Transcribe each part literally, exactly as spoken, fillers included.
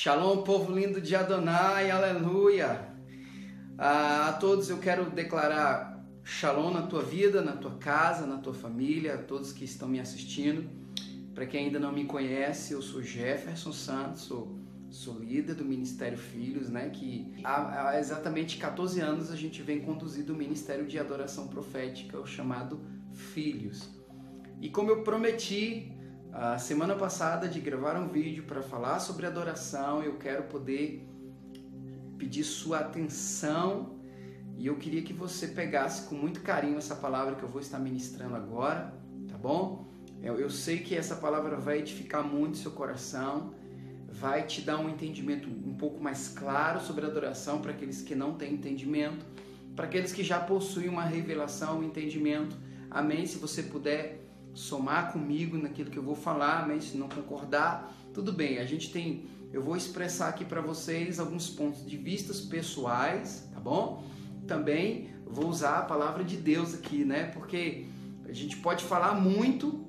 Shalom, povo lindo de Adonai, aleluia. A, a todos eu quero declarar shalom na tua vida, na tua casa, na tua família, a todos que estão me assistindo. Para quem ainda não me conhece, eu sou Jefferson Santos, sou, sou líder do Ministério Filhos, né? Que há, há exatamente quatorze anos a gente vem conduzindo o Ministério de Adoração Profética, o chamado Filhos. E como eu prometi a semana passada de gravar um vídeo para falar sobre adoração, eu quero poder pedir sua atenção e eu queria que você pegasse com muito carinho essa palavra que eu vou estar ministrando agora, tá bom? Eu, eu sei que essa palavra vai edificar muito seu coração, vai te dar um entendimento um pouco mais claro sobre adoração para aqueles que não têm entendimento, para aqueles que já possuem uma revelação, um entendimento, amém? Se você puder somar comigo naquilo que eu vou falar, mas se não concordar, tudo bem. A gente tem, eu vou expressar aqui para vocês alguns pontos de vistas pessoais, tá bom? Também vou usar a palavra de Deus aqui, né? Porque a gente pode falar muito,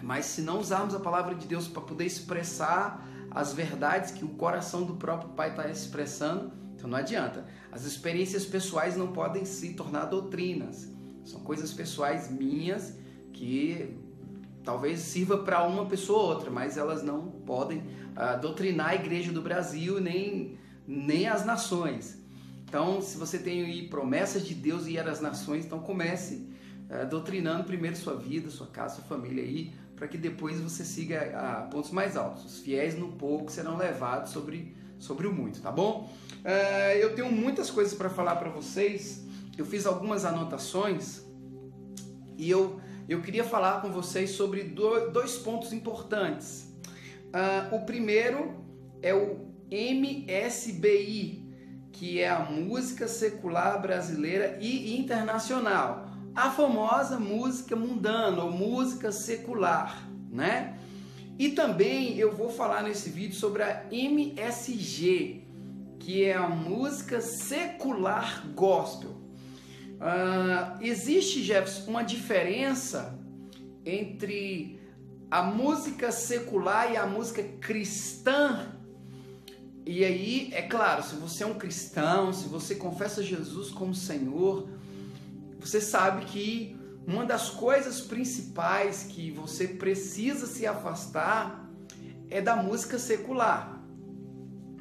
mas se não usarmos a palavra de Deus para poder expressar as verdades que o coração do próprio Pai está expressando, então não adianta. As experiências pessoais não podem se tornar doutrinas. São coisas pessoais minhas que talvez sirva para uma pessoa ou outra, mas elas não podem uh, doutrinar a igreja do Brasil nem, nem as nações. Então, se você tem aí promessas de Deus e ir às nações, então comece uh, doutrinando primeiro sua vida, sua casa, sua família aí, para que depois você siga a, a pontos mais altos. Os fiéis no pouco serão levados sobre, sobre o muito, tá bom? Uh, eu tenho muitas coisas para falar para vocês. Eu fiz algumas anotações e eu Eu queria falar com vocês sobre dois pontos importantes. Uh, o primeiro é o M S B I, que é a Música Secular Brasileira e Internacional. A famosa música mundana, ou música secular, né? E também eu vou falar nesse vídeo sobre a M S G, que é a Música Secular Gospel. Uh, existe, Jefferson, uma diferença entre a música secular e a música cristã? E aí, é claro, se você é um cristão, se você confessa Jesus como Senhor, você sabe que uma das coisas principais que você precisa se afastar é da música secular,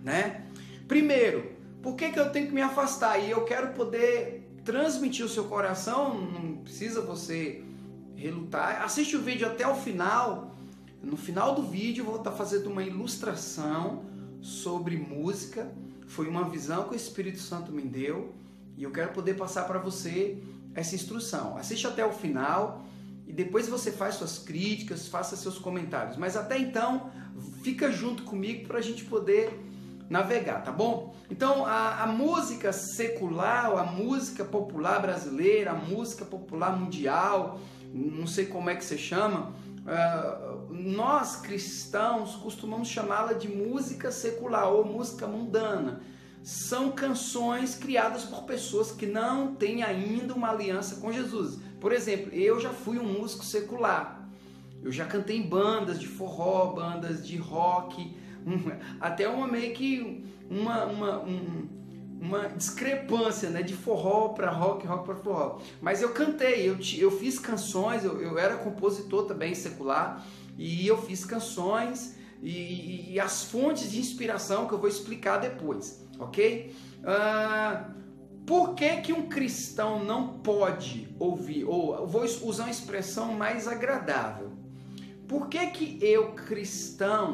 né? Primeiro, por que que eu tenho que me afastar? E eu quero poder transmitir o seu coração, não precisa você relutar. Assiste o vídeo até o final. No final do vídeo eu vou estar fazendo uma ilustração sobre música. Foi uma visão que o Espírito Santo me deu e eu quero poder passar para você essa instrução. Assiste até o final e depois você faz suas críticas, faça seus comentários. Mas até então, fica junto comigo para a gente poder navegar, tá bom? Então, a, a música secular, a música popular brasileira, a música popular mundial, não sei como é que você chama, uh, nós cristãos costumamos chamá-la de música secular ou música mundana. São canções criadas por pessoas que não têm ainda uma aliança com Jesus. Por exemplo, eu já fui um músico secular. Eu já cantei em bandas de forró, bandas de rock, até uma meio que uma, uma, um, uma discrepância, né? De forró para rock, rock para forró. Mas eu cantei, eu, eu fiz canções, eu, eu era compositor também secular, e eu fiz canções e, e as fontes de inspiração que eu vou explicar depois, ok? Ah, por que que um cristão não pode ouvir, ou vou usar uma expressão mais agradável, por que que eu, cristão,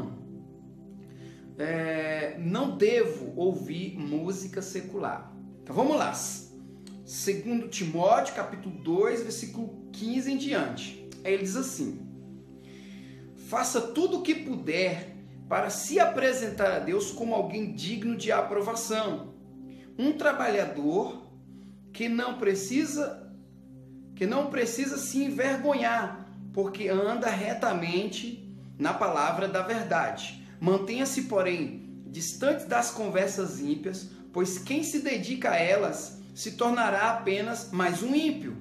É, não devo ouvir música secular? Então vamos lá, segundo Timóteo, capítulo dois, versículo quinze em diante, ele diz assim: faça tudo o que puder para se apresentar a Deus como alguém digno de aprovação, um trabalhador que não precisa, que não precisa se envergonhar, porque anda retamente na palavra da verdade. Mantenha-se, porém, distante das conversas ímpias, pois quem se dedica a elas se tornará apenas mais um ímpio,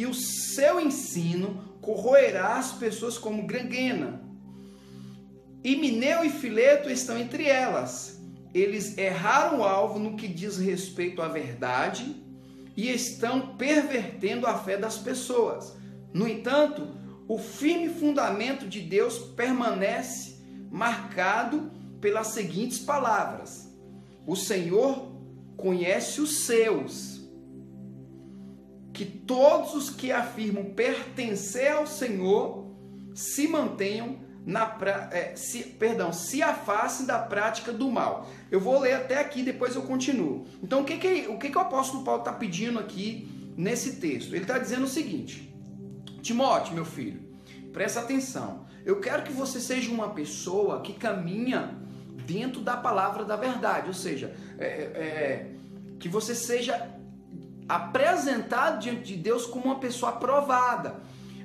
e o seu ensino corroerá as pessoas como gangrena. E Mineu e Fileto estão entre elas. Eles erraram o alvo no que diz respeito à verdade e estão pervertendo a fé das pessoas. No entanto, o firme fundamento de Deus permanece marcado pelas seguintes palavras: o Senhor conhece os seus, que todos os que afirmam pertencer ao Senhor se mantenham na pra, é, se, perdão, se afastem da prática do mal. Eu vou ler até aqui, depois eu continuo. Então, o que, que, o, que que o apóstolo Paulo está pedindo aqui nesse texto? Ele está dizendo o seguinte: Timóteo, meu filho, presta atenção. Eu quero que você seja uma pessoa que caminha dentro da palavra da verdade, ou seja, é, é, que você seja apresentado diante de Deus como uma pessoa aprovada.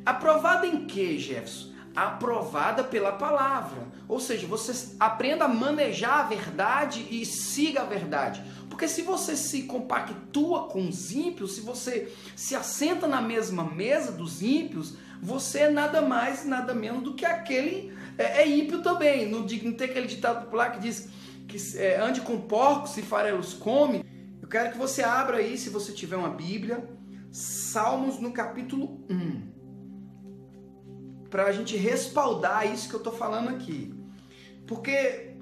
Aprovada em quê, Jefferson? Aprovada pela palavra, ou seja, você aprenda a manejar a verdade e siga a verdade, porque se você se compactua com os ímpios, se você se assenta na mesma mesa dos ímpios, você é nada mais, nada menos do que aquele é, é ímpio também. Não, não tem aquele ditado popular que diz que é, ande com porcos e farelos come? Eu quero que você abra aí, se você tiver uma Bíblia, Salmos no capítulo um, para a gente respaldar isso que eu estou falando aqui. Porque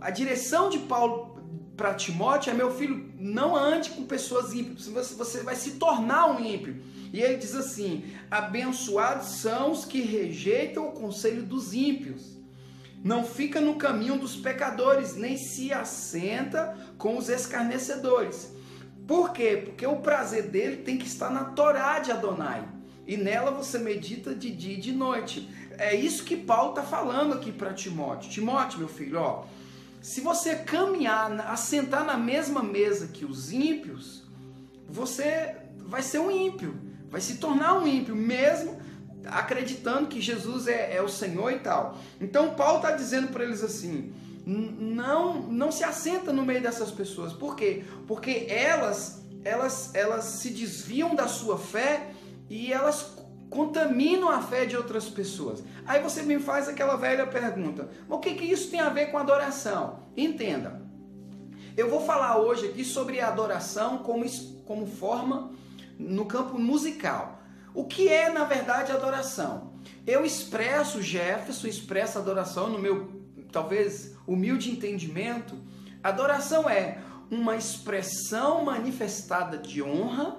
a direção de Paulo para Timóteo é: meu filho, não ande com pessoas ímpias, você vai se tornar um ímpio. E ele diz assim: abençoados são os que rejeitam o conselho dos ímpios, não fica no caminho dos pecadores, nem se assenta com os escarnecedores. Por quê? Porque o prazer dele tem que estar na Torá de Adonai, e nela você medita de dia e de noite. É isso que Paulo está falando aqui para Timóteo. Timóteo, meu filho, ó, se você caminhar, assentar na mesma mesa que os ímpios, você vai ser um ímpio, vai se tornar um ímpio, mesmo acreditando que Jesus é, é o Senhor e tal. Então Paulo está dizendo para eles assim: não, não se assenta no meio dessas pessoas. Por quê? Porque elas, elas, elas se desviam da sua fé e elas contaminam a fé de outras pessoas. Aí você me faz aquela velha pergunta: mas o que, que isso tem a ver com adoração? Entenda, eu vou falar hoje aqui sobre a adoração como, como forma no campo musical. O que é, na verdade, adoração? Eu expresso, Jefferson, expresso adoração no meu, talvez, humilde entendimento. Adoração é uma expressão manifestada de honra,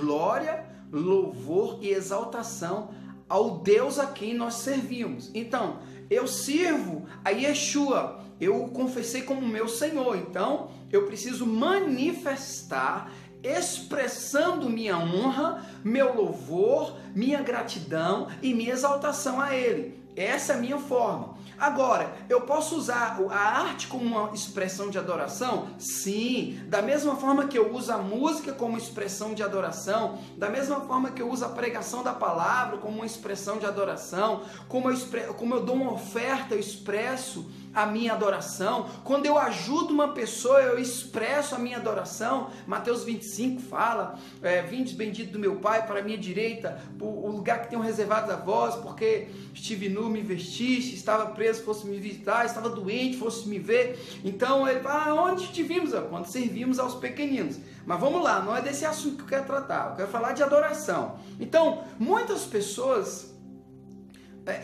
glória, louvor e exaltação ao Deus a quem nós servimos. Então, eu sirvo a Yeshua, eu o confessei como meu Senhor, então eu preciso manifestar, expressando minha honra, meu louvor, minha gratidão e minha exaltação a Ele. Essa é a minha forma. Agora, eu posso usar a arte como uma expressão de adoração? Sim. Da mesma forma que eu uso a música como expressão de adoração, da mesma forma que eu uso a pregação da palavra como uma expressão de adoração, como eu, expre... como eu dou uma oferta, eu expresso a minha adoração. Quando eu ajudo uma pessoa, eu expresso a minha adoração. Mateus vinte e cinco fala: é, vinde bendito do meu Pai, para a minha direita, o lugar que tenho reservado a vós, porque estive nu, me vestiste, estava preso, fosse me visitar, estava doente, fosse me ver. Então ele fala: ah, onde te vimos? Quando servimos aos pequeninos. Mas vamos lá, não é desse assunto que eu quero tratar, eu quero falar de adoração. Então, muitas pessoas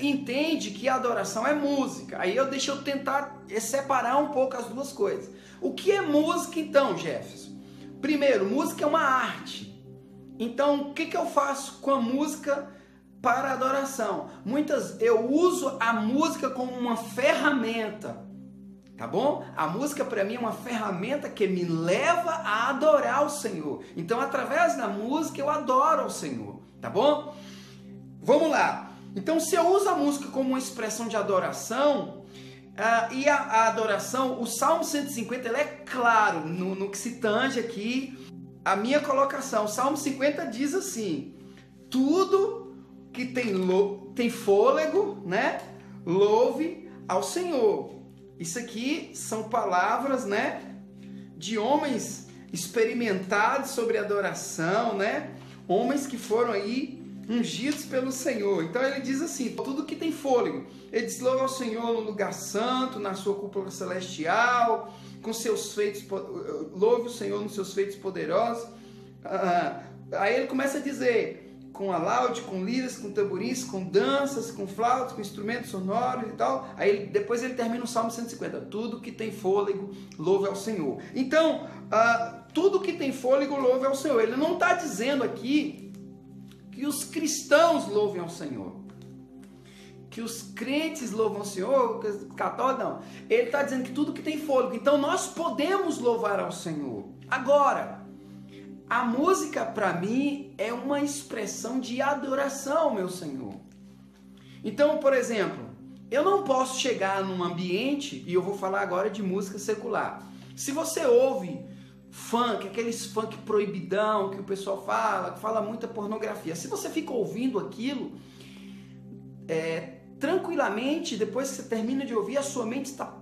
entende que a adoração é música. Aí eu deixo eu tentar separar um pouco as duas coisas. O que é música então, Jefferson? Primeiro, música é uma arte. Então, o que, que eu faço com a música para a adoração? Muitas, eu uso a música como uma ferramenta, tá bom? A música para mim é uma ferramenta que me leva a adorar o Senhor. Então, através da música eu adoro ao Senhor, tá bom? Vamos lá. Então, se eu uso a música como uma expressão de adoração, uh, e a, a adoração, o Salmo cento e cinquenta, ele é claro no, no que se tange aqui a minha colocação. O Salmo cinquenta diz assim: tudo que tem, lo, tem fôlego, né, louve ao Senhor. Isso aqui são palavras, né, de homens experimentados sobre adoração, né, homens que foram aí ungidos pelo Senhor. Então ele diz assim, tudo que tem fôlego, eles louvam ao Senhor no lugar santo, na sua cúpula celestial, com seus feitos, louve o Senhor nos seus feitos poderosos. Ah, aí ele começa a dizer, com alaúde, com liras, com tamborins, com danças, com flautas, com instrumentos sonoros e tal. Aí ele, depois ele termina o Salmo cento e cinquenta. Tudo que tem fôlego, louve ao Senhor. Então, ah, tudo que tem fôlego, louve ao Senhor. Ele não está dizendo aqui que os cristãos louvem ao Senhor, que os crentes louvam ao Senhor, católico não. Ele está dizendo que tudo que tem fôlego. Então, nós podemos louvar ao Senhor. Agora, a música, para mim, é uma expressão de adoração, meu Senhor. Então, por exemplo, eu não posso chegar num ambiente, e eu vou falar agora de música secular. Se você ouve funk, aqueles funk proibidão que o pessoal fala, que fala muita pornografia, se você fica ouvindo aquilo, é, tranquilamente, depois que você termina de ouvir, a sua mente está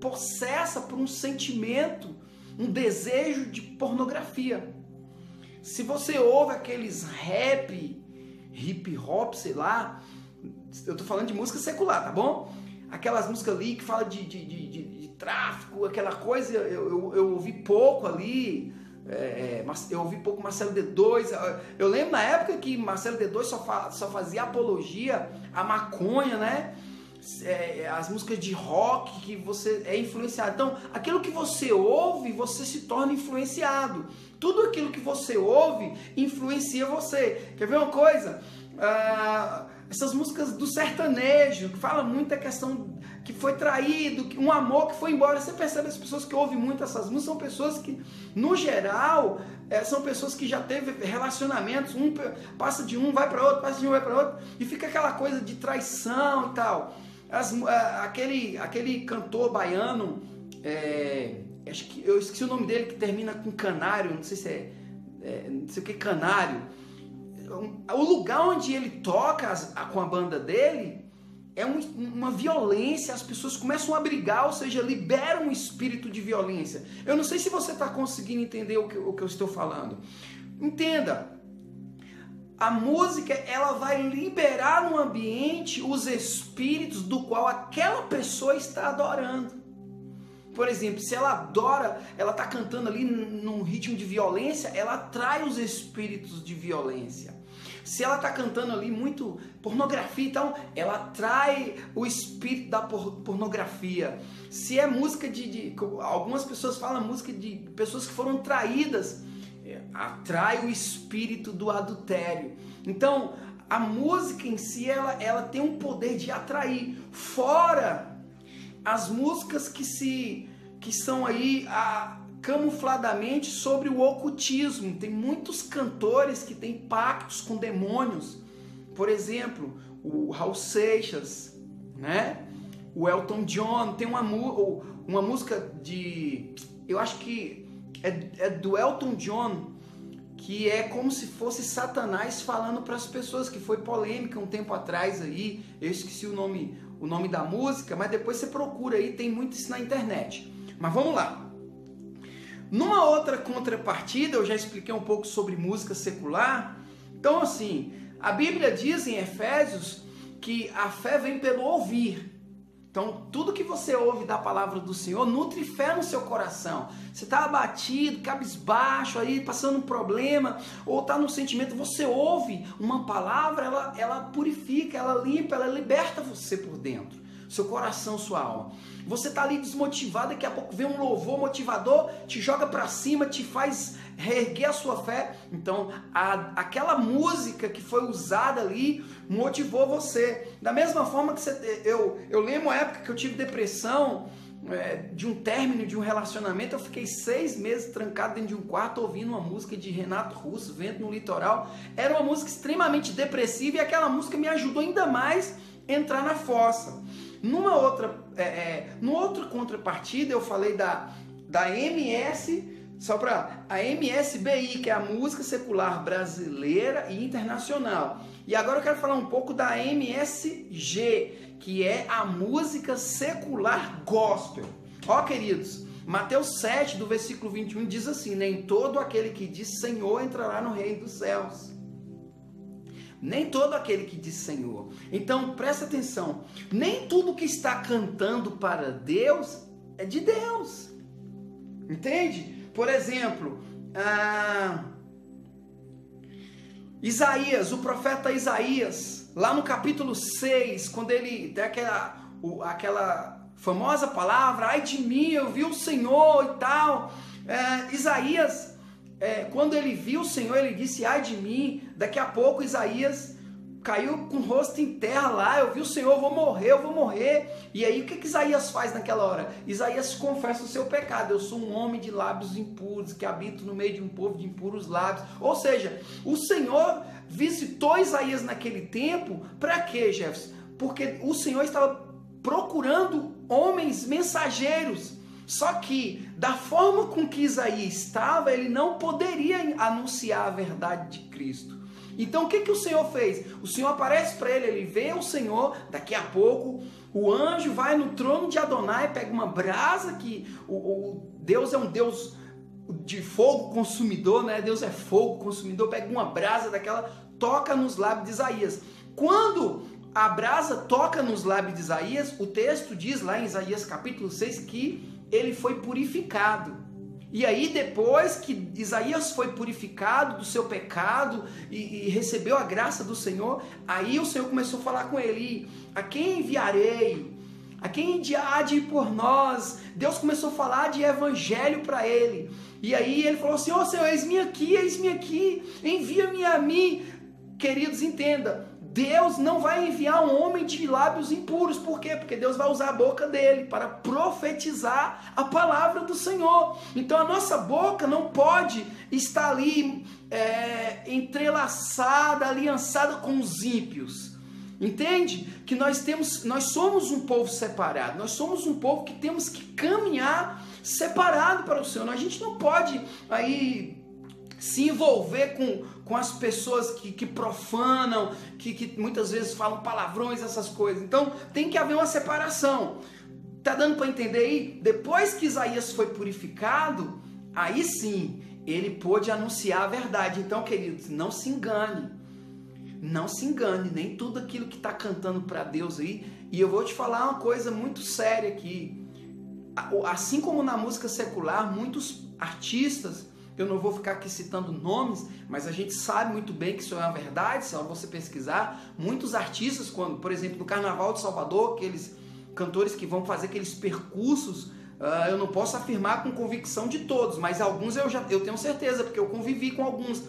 possessa por um sentimento, um desejo de pornografia. Se você ouve aqueles rap, hip hop, sei lá, eu tô falando de música secular, tá bom? Aquelas músicas ali que falam de, de, de, de, de tráfico, aquela coisa, eu, eu, eu ouvi pouco ali, é, eu ouvi pouco Marcelo D dois, eu lembro na época que Marcelo D dois só, fa, só fazia apologia à maconha, né? As músicas de rock que você é influenciado. Então, aquilo que você ouve, você se torna influenciado. Tudo aquilo que você ouve influencia você. Quer ver uma coisa? Ah, essas músicas do sertanejo, que fala muita questão que foi traído, um amor que foi embora. Você percebe, as pessoas que ouvem muito essas músicas são pessoas que, no geral, são pessoas que já teve relacionamentos, um passa de um, vai para outro, passa de um, vai para outro, e fica aquela coisa de traição e tal. As, aquele, aquele cantor baiano, é, acho que, eu esqueci o nome dele, que termina com canário, não sei se é, é não sei o que, canário. O lugar onde ele toca as, a, com a banda dele é um, uma violência, as pessoas começam a brigar, ou seja, liberam um espírito de violência. Eu não sei se você está conseguindo entender o que, o que eu estou falando. Entenda. A música, ela vai liberar no ambiente os espíritos do qual aquela pessoa está adorando. Por exemplo, se ela adora, ela está cantando ali num ritmo de violência, ela atrai os espíritos de violência. Se ela está cantando ali muito pornografia e tal, ela atrai o espírito da pornografia. Se é música de... de algumas pessoas falam música de pessoas que foram traídas, atrai o espírito do adultério. Então, a música em si, ela, ela tem um poder de atrair. Fora as músicas que se que são aí a, camufladamente sobre o ocultismo. Tem muitos cantores que têm pactos com demônios. Por exemplo, o Raul Seixas, né? O Elton John. Tem uma, uma música de... Eu acho que... É do Elton John, que é como se fosse Satanás falando para as pessoas, que foi polêmica um tempo atrás aí, eu esqueci o nome, o nome da música, mas depois você procura aí, tem muito isso na internet. Mas vamos lá. Numa outra contrapartida, eu já expliquei um pouco sobre música secular. Então assim, a Bíblia diz em Efésios que a fé vem pelo ouvir. Então, tudo que você ouve da palavra do Senhor, nutre fé no seu coração. Você está abatido, cabisbaixo, aí, passando um problema, ou está num sentimento, você ouve uma palavra, ela, ela purifica, ela limpa, ela liberta você por dentro. Seu coração, sua alma. Você está ali desmotivado, daqui a pouco vem um louvor motivador, te joga para cima, te faz reerguer a sua fé. Então, a, aquela música que foi usada ali motivou você. Da mesma forma que você... Eu, eu lembro uma época que eu tive depressão, é, de um término, de um relacionamento. Eu fiquei seis meses trancado dentro de um quarto ouvindo uma música de Renato Russo, Vento no Litoral. Era uma música extremamente depressiva e aquela música me ajudou ainda mais a entrar na fossa. Numa outra... É, é, no outro contrapartida, eu falei da, da M S... Só para a M S B I, que é a música secular brasileira e internacional. E agora eu quero falar um pouco da M S G, que é a música secular gospel. Ó, queridos, Mateus sete, do versículo vinte e um, diz assim: nem todo aquele que diz Senhor entrará no reino dos céus, nem todo aquele que diz Senhor. Então presta atenção, nem tudo que está cantando para Deus é de Deus, entende? Por exemplo, ah, Isaías, o profeta Isaías, lá no capítulo seis, quando ele tem aquela, aquela famosa palavra, ai de mim, eu vi o Senhor e tal, é, Isaías, é, quando ele viu o Senhor, ele disse, ai de mim. Daqui a pouco Isaías caiu com o rosto em terra lá, eu vi o Senhor, eu vou morrer, eu vou morrer. E aí o que, que Isaías faz naquela hora? Isaías confessa o seu pecado, eu sou um homem de lábios impuros, que habito no meio de um povo de impuros lábios. Ou seja, o Senhor visitou Isaías naquele tempo, para quê, Jefferson? Porque o Senhor estava procurando homens mensageiros, só que da forma com que Isaías estava, ele não poderia anunciar a verdade de Cristo. Então o que, que o Senhor fez? O Senhor aparece para ele, ele vê o Senhor, daqui a pouco o anjo vai no trono de Adonai, pega uma brasa, que o, o Deus é um Deus de fogo consumidor, né? Deus é fogo consumidor, pega uma brasa daquela, toca nos lábios de Isaías. Quando a brasa toca nos lábios de Isaías, o texto diz lá em Isaías capítulo seis que ele foi purificado. E aí depois que Isaías foi purificado do seu pecado e, e recebeu a graça do Senhor, aí o Senhor começou a falar com ele, a quem enviarei? A quem há de ir por nós? Deus começou a falar de evangelho para ele. E aí ele falou assim, ó Senhor, eis-me aqui, eis-me aqui, envia-me a mim. Queridos, entenda, Deus não vai enviar um homem de lábios impuros. Por quê? Porque Deus vai usar a boca dele para profetizar a palavra do Senhor. Então a nossa boca não pode estar ali é, entrelaçada, aliançada com os ímpios. Entende? Que nós, temos, nós somos um povo separado. Nós somos um povo que temos que caminhar separado para o Senhor. A gente não pode aí se envolver com, com as pessoas que, que profanam, que, que muitas vezes falam palavrões, essas coisas. Então, tem que haver uma separação. Tá dando para entender aí? Depois que Isaías foi purificado, aí sim, ele pôde anunciar a verdade. Então, queridos, não se engane. Não se engane, nem tudo aquilo que está cantando para Deus aí. E eu vou te falar uma coisa muito séria aqui. Assim como na música secular, muitos artistas... Eu não vou ficar aqui citando nomes, mas a gente sabe muito bem que isso é uma verdade, se você pesquisar, muitos artistas, quando, por exemplo, no Carnaval de Salvador, aqueles cantores que vão fazer aqueles percursos, uh, eu não posso afirmar com convicção de todos, mas alguns eu já eu tenho certeza, porque eu convivi com alguns.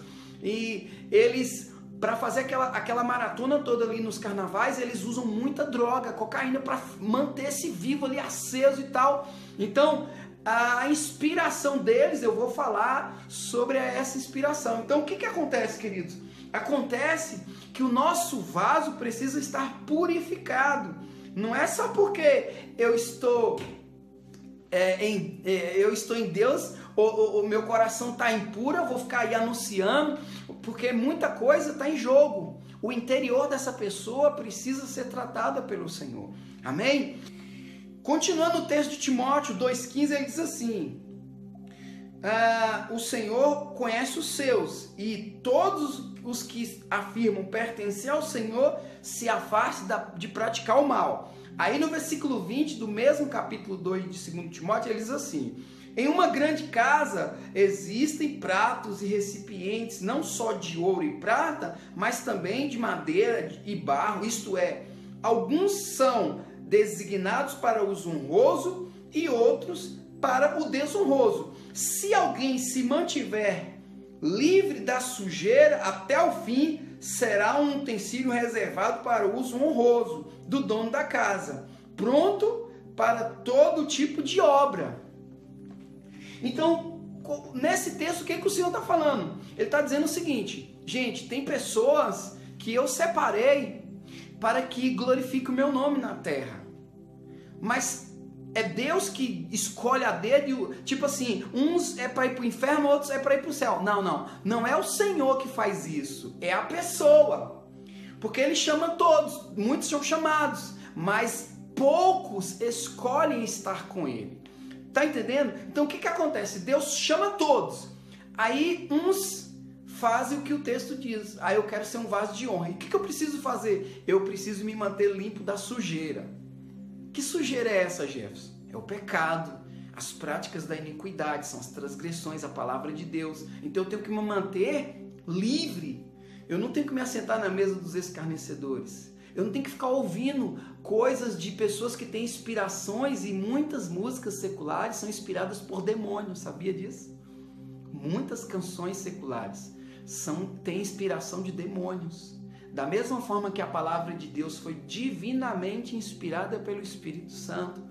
E eles, para fazer aquela, aquela maratona toda ali nos carnavais, eles usam muita droga, cocaína, para manter-se vivo ali, aceso e tal. Então... a inspiração deles, eu vou falar sobre essa inspiração. Então o que, que acontece, queridos? Acontece que o nosso vaso precisa estar purificado. Não é só porque eu estou, é, em, é, eu estou em Deus, o, o, o meu coração está impuro, eu vou ficar aí anunciando, porque muita coisa está em jogo. O interior dessa pessoa precisa ser tratada pelo Senhor. Amém? Continuando o texto de Timóteo dois quinze, ele diz assim, ah, o Senhor conhece os seus, e todos os que afirmam pertencer ao Senhor se afastem de praticar o mal. Aí no versículo vinte do mesmo capítulo dois de segundo Timóteo, ele diz assim, em uma grande casa existem pratos e recipientes, não só de ouro e prata, mas também de madeira e barro, isto é, alguns são designados para o honroso e outros para o desonroso. Se alguém se mantiver livre da sujeira até o fim, será um utensílio reservado para o uso honroso do dono da casa, pronto para todo tipo de obra. Então, nesse texto, o que, é que o Senhor está falando? Ele está dizendo o seguinte, gente, tem pessoas que eu separei para que glorifique o meu nome na terra. Mas é Deus que escolhe a dedo, tipo assim, uns é para ir para o inferno, outros é para ir para o céu. Não, não. Não é o Senhor que faz isso, é a pessoa. Porque Ele chama todos, muitos são chamados, mas poucos escolhem estar com Ele. Tá entendendo? Então o que, que acontece? Deus chama todos. Aí uns fazem o que o texto diz. Aí ah, eu quero ser um vaso de honra. E o que, que eu preciso fazer? Eu preciso me manter limpo da sujeira. Que sujeira é essa, Jefferson? É o pecado, as práticas da iniquidade, são as transgressões, a palavra de Deus. Então eu tenho que me manter livre. Eu não tenho que me assentar na mesa dos escarnecedores. Eu não tenho que ficar ouvindo coisas de pessoas que têm inspirações, e muitas músicas seculares são inspiradas por demônios, sabia disso? Muitas canções seculares são, têm inspiração de demônios. Da mesma forma que a palavra de Deus foi divinamente inspirada pelo Espírito Santo,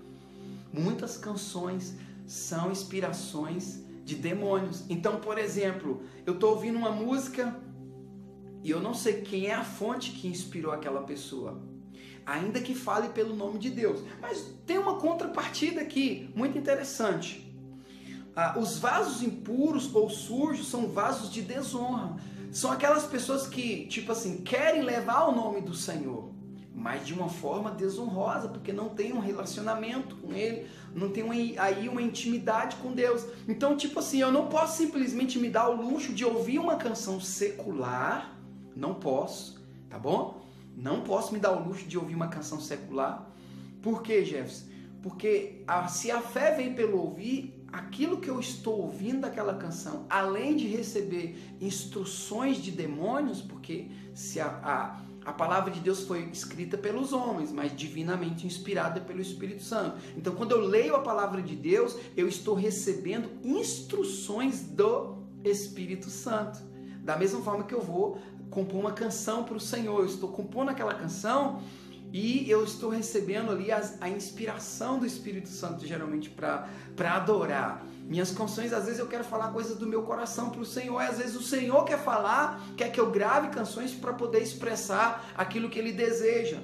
muitas canções são inspirações de demônios. Então, por exemplo, eu estou ouvindo uma música e eu não sei quem é a fonte que inspirou aquela pessoa, ainda que fale pelo nome de Deus. Mas tem uma contrapartida aqui, muito interessante. Ah, os vasos impuros ou sujos são vasos de desonra. São aquelas pessoas que, tipo assim, querem levar o nome do Senhor, mas de uma forma desonrosa, porque não tem um relacionamento com Ele, não tem uma, aí uma intimidade com Deus. Então, tipo assim, eu não posso simplesmente me dar o luxo de ouvir uma canção secular. Não posso, tá bom? Não posso me dar o luxo de ouvir uma canção secular. Por quê, Jefferson? Porque a, se a fé vem pelo ouvir, aquilo que eu estou ouvindo daquela canção, além de receber instruções de demônios, porque se a, a, a palavra de Deus foi escrita pelos homens, mas divinamente inspirada pelo Espírito Santo. Então, quando eu leio a palavra de Deus, eu estou recebendo instruções do Espírito Santo. Da mesma forma que eu vou compor uma canção para o Senhor, eu estou compondo aquela canção e eu estou recebendo ali a, a inspiração do Espírito Santo, geralmente para adorar. Minhas canções, às vezes eu quero falar coisas do meu coração para o Senhor, e às vezes o Senhor quer falar, quer que eu grave canções para poder expressar aquilo que Ele deseja.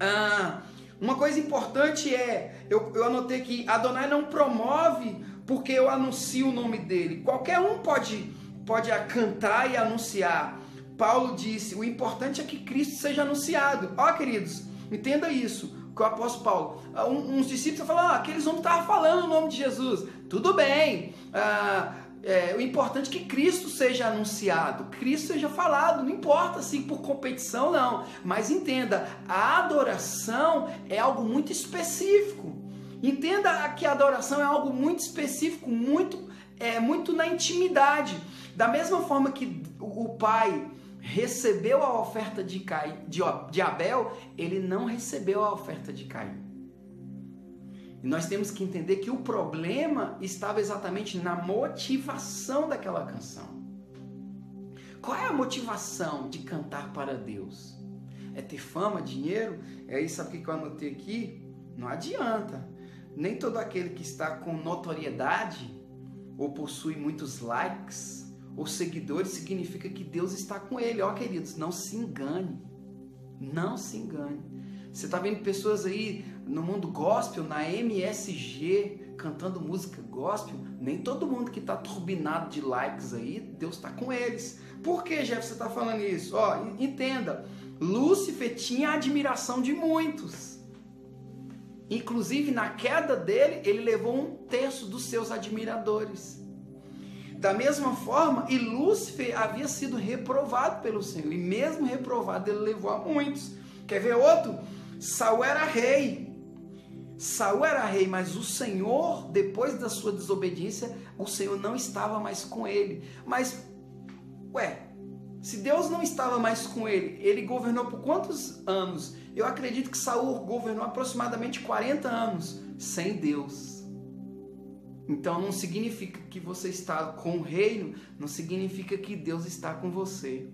Ah, uma coisa importante é, eu, eu anotei que Adonai não promove porque eu anuncio o nome dEle. Qualquer um pode... pode cantar e anunciar. Paulo disse, o importante é que Cristo seja anunciado. Ó, queridos, entenda isso, que o apóstolo Paulo, um, uns discípulos falaram, ah, aqueles homens estavam falando o nome de Jesus. Tudo bem, ah, é, o importante é que Cristo seja anunciado, Cristo seja falado, não importa se por competição não, mas entenda, a adoração é algo muito específico. Entenda que a adoração é algo muito específico, muito, é, muito na intimidade. Da mesma forma que o pai recebeu a oferta de, Caim, de, de Abel, ele não recebeu a oferta de Caim. E nós temos que entender que o problema estava exatamente na motivação daquela canção. Qual é a motivação de cantar para Deus? É ter fama, dinheiro? É isso aqui que eu anotei aqui? Não adianta. Nem todo aquele que está com notoriedade ou possui muitos likes os seguidores, significa que Deus está com ele. Ó, queridos, não se engane. Não se engane. Você está vendo pessoas aí no mundo gospel, na M S G, cantando música gospel. Nem todo mundo que está turbinado de likes aí, Deus está com eles. Por que, Jefferson, você está falando isso? Ó, entenda. Lúcifer tinha a admiração de muitos. Inclusive, na queda dele, ele levou um terço dos seus admiradores. Da mesma forma, e Lúcifer havia sido reprovado pelo Senhor, e mesmo reprovado ele levou a muitos. Quer ver outro? Saúl era rei, Saúl era rei, mas o Senhor, depois da sua desobediência, o Senhor não estava mais com ele. Mas, ué, se Deus não estava mais com ele, ele governou por quantos anos? Eu acredito que Saúl governou aproximadamente quarenta anos, sem Deus. Então não significa que você está com o reino, não significa que Deus está com você.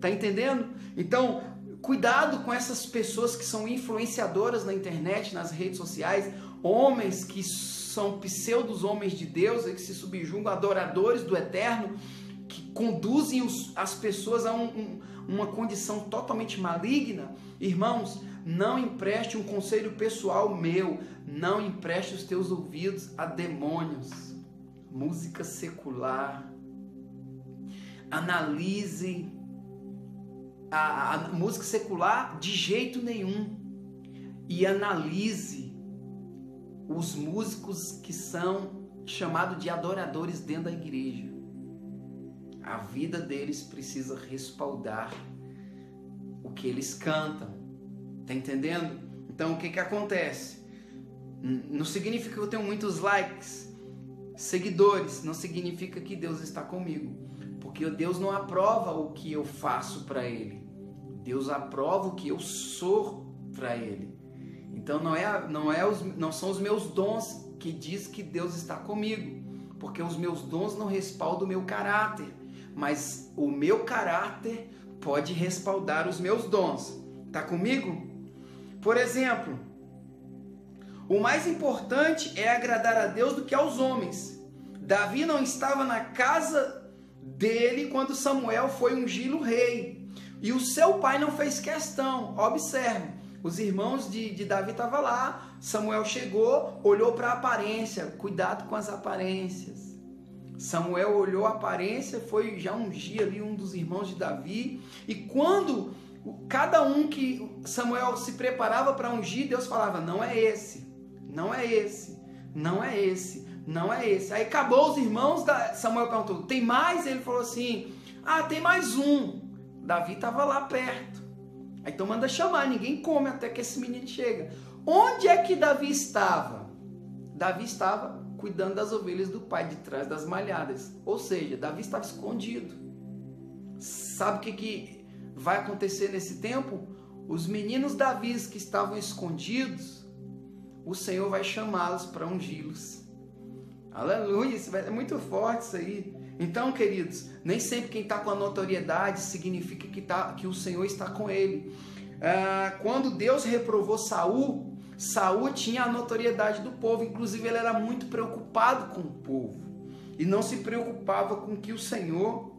Tá entendendo? Então, cuidado com essas pessoas que são influenciadoras na internet, nas redes sociais, homens que são pseudos homens de Deus, que se subjugam, adoradores do eterno, que conduzem os, as pessoas a um, um, uma condição totalmente maligna. Irmãos, não empreste um conselho pessoal meu, não empreste os teus ouvidos a demônios, música secular. Analise a, a música secular de jeito nenhum e analise os músicos que são chamados de adoradores dentro da igreja. A vida deles precisa respaldar o que eles cantam. Tá entendendo? Então o que que acontece? Não significa que eu tenho muitos likes, seguidores. Não significa que Deus está comigo. Porque Deus não aprova o que eu faço para Ele. Deus aprova o que eu sou para Ele. Então não, é, não, é os, não são os meus dons que diz que Deus está comigo. Porque os meus dons não respaldam o meu caráter. Mas o meu caráter pode respaldar os meus dons. Tá comigo? Por exemplo, o mais importante é agradar a Deus do que aos homens. Davi não estava na casa dele quando Samuel foi ungido rei. E o seu pai não fez questão. Observe, os irmãos de, de Davi estavam lá. Samuel chegou, olhou para a aparência. Cuidado com as aparências. Samuel olhou a aparência, foi já ungir ali um dos irmãos de Davi. E quando cada um que Samuel se preparava para ungir, Deus falava, não é esse, não é esse, não é esse, não é esse. Aí acabou os irmãos, da... Samuel perguntou, tem mais? Ele falou assim, ah, tem mais um. Davi estava lá perto. Aí então manda chamar, ninguém come até que esse menino chega. Onde é que Davi estava? Davi estava cuidando das ovelhas do pai de trás das malhadas. Ou seja, Davi estava escondido. Sabe o que que... vai acontecer nesse tempo? Os meninos Davi que estavam escondidos, o Senhor vai chamá-los para ungí-los. Aleluia, isso é muito forte isso aí. Então, queridos, nem sempre quem está com a notoriedade significa que, tá, que o Senhor está com ele. Ah, quando Deus reprovou Saúl, Saúl tinha a notoriedade do povo, inclusive ele era muito preocupado com o povo e não se preocupava com que o Senhor...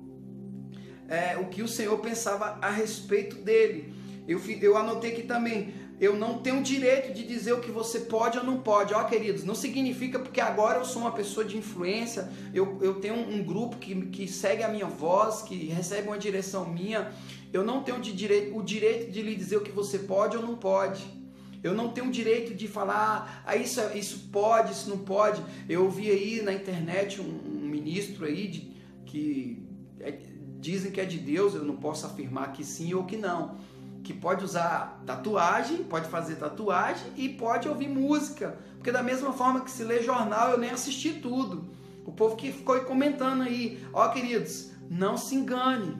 É, o que o Senhor pensava a respeito dele. Eu, eu anotei aqui também, eu não tenho direito de dizer o que você pode ou não pode. Ó, queridos, não significa porque agora eu sou uma pessoa de influência, eu, eu tenho um, um grupo que, que segue a minha voz, que recebe uma direção minha, eu não tenho de direito, o direito de lhe dizer o que você pode ou não pode. Eu não tenho o direito de falar, ah, isso, isso pode, isso não pode. Eu ouvi aí na internet um, um ministro aí de, que... É, dizem que é de Deus, eu não posso afirmar que sim ou que não. Que pode usar tatuagem, pode fazer tatuagem e pode ouvir música. Porque da mesma forma que se lê jornal, eu nem assisti tudo. O povo que ficou comentando aí. Ó, queridos, não se engane.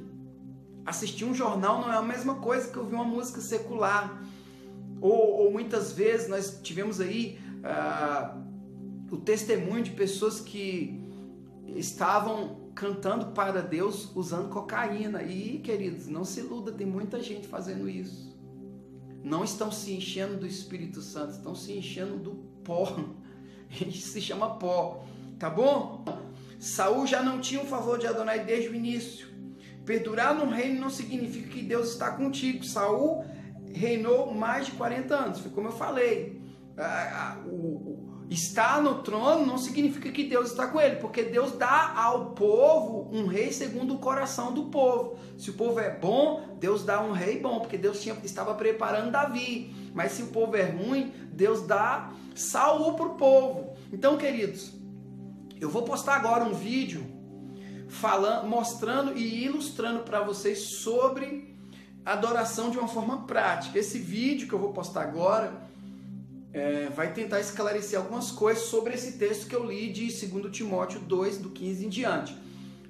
Assistir um jornal não é a mesma coisa que ouvir uma música secular. Ou, ou muitas vezes nós tivemos aí ah, o testemunho de pessoas que estavam... cantando para Deus usando cocaína. E, queridos, não se iluda, tem muita gente fazendo isso. Não estão se enchendo do Espírito Santo, estão se enchendo do pó. Isso se chama pó, tá bom? Saúl já não tinha o favor de Adonai desde o início. Perdurar no reino não significa que Deus está contigo. Saúl reinou mais de quarenta anos, foi como eu falei. Ah, o estar no trono não significa que Deus está com ele, porque Deus dá ao povo um rei segundo o coração do povo. Se o povo é bom, Deus dá um rei bom, porque Deus tinha, estava preparando Davi. Mas se o povo é ruim, Deus dá Saúl para o povo. Então, queridos, eu vou postar agora um vídeo falando, mostrando e ilustrando para vocês sobre adoração de uma forma prática. Esse vídeo que eu vou postar agora... É, vai tentar esclarecer algumas coisas sobre esse texto que eu li de Segundo Timóteo dois, do quinze em diante,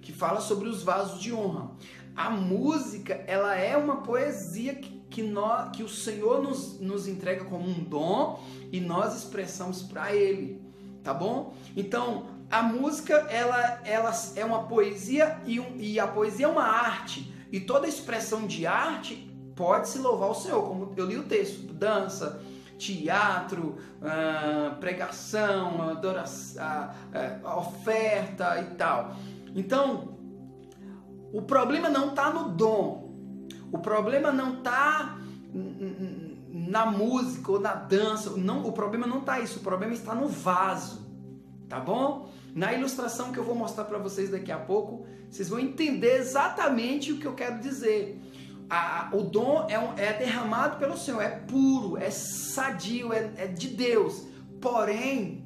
que fala sobre os vasos de honra. A música, ela é uma poesia que, que, nós, que o Senhor nos, nos entrega como um dom e nós expressamos para Ele, tá bom? Então, a música, ela, ela é uma poesia e, um, e a poesia é uma arte. E toda expressão de arte pode-se louvar o Senhor, como eu li o texto, dança... teatro, ah, pregação, adoração, ah, ah, oferta e tal. Então, o problema não está no dom, o problema não está na música ou na dança, não, o problema não está isso, o problema está no vaso, tá bom? Na ilustração que eu vou mostrar para vocês daqui a pouco, vocês vão entender exatamente o que eu quero dizer. A, o dom é, um, é derramado pelo Senhor, é puro, é sadio, é, é de Deus. Porém,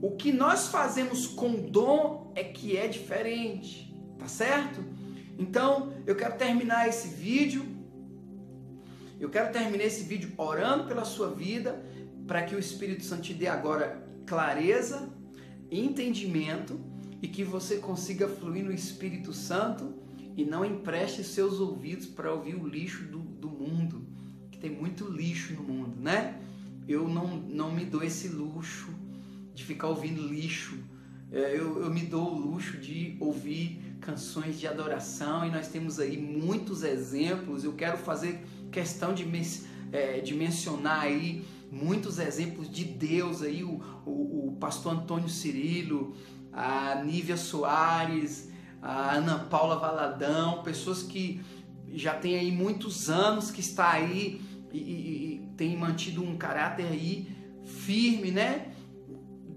o que nós fazemos com o dom é que é diferente. Tá certo? Então, eu quero terminar esse vídeo. Eu quero terminar esse vídeo orando pela sua vida, para que o Espírito Santo te dê agora clareza, entendimento, e que você consiga fluir no Espírito Santo e não empreste seus ouvidos para ouvir o lixo do, do mundo, que tem muito lixo no mundo, né? Eu não, não me dou esse luxo de ficar ouvindo lixo. Eu, eu me dou o luxo de ouvir canções de adoração, e nós temos aí muitos exemplos. Eu quero fazer questão de, é, de mencionar aí muitos exemplos de Deus aí, o, o, o pastor Antônio Cirilo, a Nívia Soares, a Ana Paula Valadão, pessoas que já têm aí muitos anos que está aí e, e, e tem mantido um caráter aí firme, né?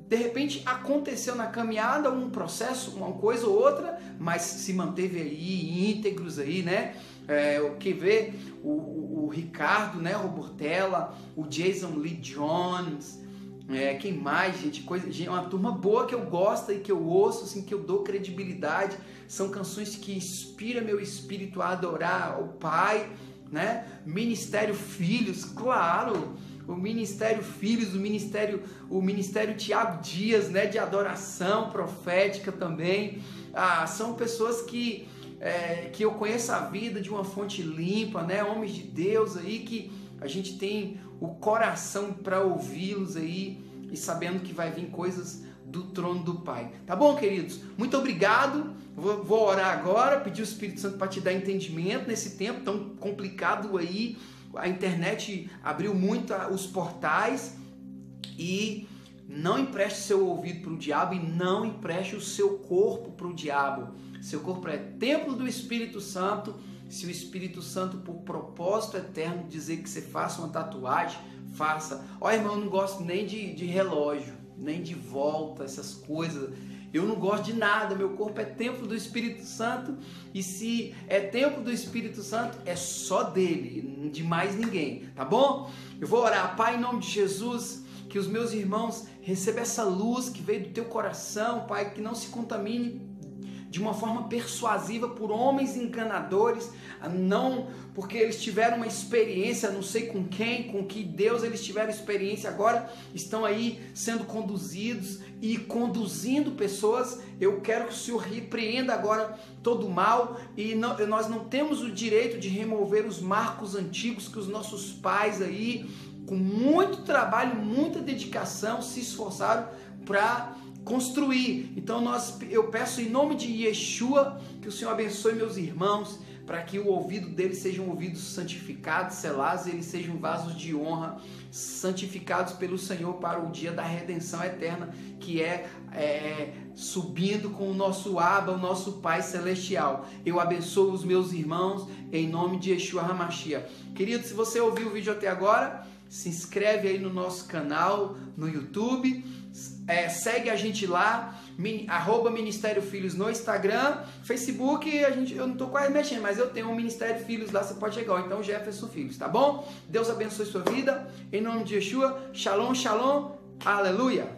De repente aconteceu na caminhada um processo, uma coisa ou outra, mas se manteve aí íntegros aí, né? É, o que vê o, o, o Ricardo, né? Robertella, o Jason Lee Jones, é, quem mais, gente? Coisa, gente, uma turma boa que eu gosto e que eu ouço, assim, que eu dou credibilidade. São canções que inspiram meu espírito a adorar o Pai, né? Ministério Filhos, claro. O Ministério Filhos, o Ministério, o Ministério Thiago Dias, né, de adoração profética também. Ah, são pessoas que, é, que eu conheço a vida de uma fonte limpa, né, homens de Deus aí, que a gente tem o coração para ouvi-los aí e sabendo que vai vir coisas do trono do Pai. Tá bom, queridos? Muito obrigado. Vou, vou orar agora, pedir o Espírito Santo para te dar entendimento nesse tempo tão complicado aí. A internet abriu muito os portais, e não empreste seu ouvido para o diabo e não empreste o seu corpo para o diabo. Seu corpo é templo do Espírito Santo. Se o Espírito Santo, por propósito eterno, dizer que você faça uma tatuagem, faça. Ó, irmão, eu não gosto nem de, de relógio, nem de volta, essas coisas. Eu não gosto de nada, meu corpo é templo do Espírito Santo, e se é templo do Espírito Santo, é só dele, de mais ninguém, tá bom? Eu vou orar. Pai, em nome de Jesus, que os meus irmãos recebam essa luz que veio do teu coração, Pai, que não se contamine de uma forma persuasiva por homens enganadores, não porque eles tiveram uma experiência, não sei com quem, com que Deus eles tiveram experiência, agora estão aí sendo conduzidos e conduzindo pessoas. Eu quero que o Senhor repreenda agora todo o mal, e não, nós não temos o direito de remover os marcos antigos que os nossos pais aí, com muito trabalho, muita dedicação, se esforçaram para construir. Então nós, eu peço em nome de Yeshua que o Senhor abençoe meus irmãos, para que o ouvido deles sejam ouvidos santificados, selados, e eles sejam vasos de honra, santificados pelo Senhor para o dia da redenção eterna, que é, é subindo com o nosso Abba, o nosso Pai Celestial. Eu abençoo os meus irmãos em nome de Yeshua HaMashiach. Querido, se você ouviu o vídeo até agora, se inscreve aí no nosso canal no YouTube. É, segue a gente lá, min, arroba Ministério Filhos no Instagram, Facebook, a gente, eu não tô quase mexendo, mas eu tenho um Ministério Filhos lá, você pode chegar, então Jefferson Filhos, tá bom? Deus abençoe sua vida, em nome de Yeshua, Shalom, Shalom, Aleluia!